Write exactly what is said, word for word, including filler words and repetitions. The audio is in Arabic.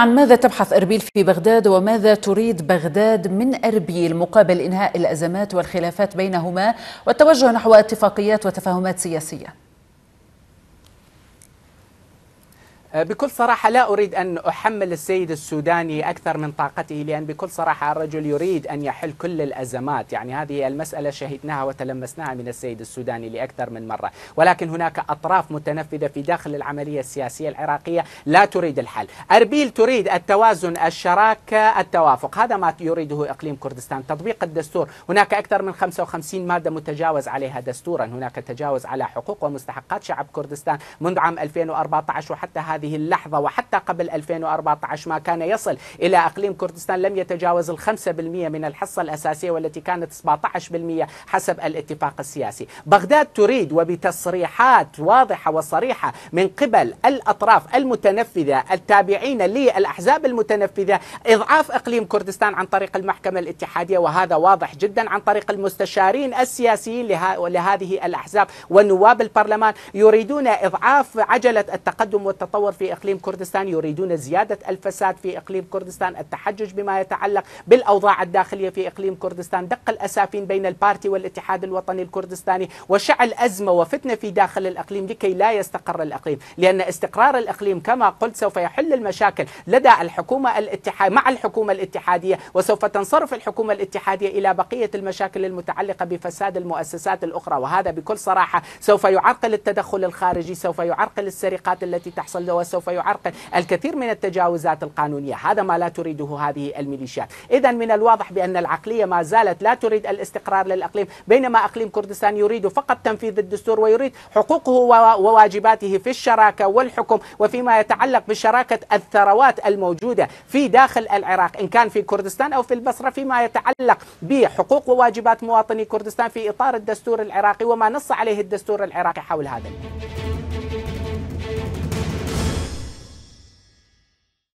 عن ماذا تبحث اربيل في بغداد وماذا تريد بغداد من اربيل مقابل انهاء الازمات والخلافات بينهما والتوجه نحو اتفاقيات وتفاهمات سياسية؟ بكل صراحة لا أريد أن أحمل السيد السوداني أكثر من طاقته، لأن بكل صراحة الرجل يريد أن يحل كل الأزمات. يعني هذه المسألة شهدناها وتلمسناها من السيد السوداني لأكثر من مرة، ولكن هناك أطراف متنفذة في داخل العملية السياسية العراقية لا تريد الحل. أربيل تريد التوازن، الشراكة، التوافق، هذا ما يريده إقليم كردستان. تطبيق الدستور، هناك أكثر من خمسة وخمسين مادة متجاوز عليها دستورا، هناك تجاوز على حقوق ومستحقات شعب كردستان منذ عام ألفين وأربعة عشر وحتى هذه هذه اللحظة، وحتى قبل ألفين وأربعة عشر ما كان يصل إلى أقليم كردستان لم يتجاوز الخمسة بالمئة من الحصة الأساسية، والتي كانت سبعة عشر بالمئة حسب الاتفاق السياسي. بغداد تريد، وبتصريحات واضحة وصريحة من قبل الأطراف المتنفذة التابعين للأحزاب المتنفذة، إضعاف أقليم كردستان عن طريق المحكمة الاتحادية، وهذا واضح جدا عن طريق المستشارين السياسيين لهذه الأحزاب والنواب البرلمان. يريدون إضعاف عجلة التقدم والتطور في إقليم كردستان، يريدون زيادة الفساد في إقليم كردستان، التحجج بما يتعلق بالأوضاع الداخلية في إقليم كردستان، دق الأسافين بين البارتي والاتحاد الوطني الكردستاني، وشعل أزمة وفتنة في داخل الإقليم لكي لا يستقر الإقليم، لأن استقرار الإقليم كما قلت سوف يحل المشاكل لدى الحكومة الاتحاد مع الحكومة الاتحادية، وسوف تنصرف الحكومة الاتحادية إلى بقية المشاكل المتعلقة بفساد المؤسسات الأخرى، وهذا بكل صراحة سوف يعرقل التدخل الخارجي، سوف يعرقل السرقات التي تحصل، وسوف يعرقل الكثير من التجاوزات القانونية. هذا ما لا تريده هذه الميليشيات. إذا من الواضح بأن العقلية ما زالت لا تريد الاستقرار للأقليم، بينما أقليم كردستان يريد فقط تنفيذ الدستور، ويريد حقوقه وواجباته في الشراكة والحكم، وفيما يتعلق بشراكة الثروات الموجودة في داخل العراق إن كان في كردستان أو في البصرة، فيما يتعلق بحقوق وواجبات مواطني كردستان في إطار الدستور العراقي وما نص عليه الدستور العراقي حول هذا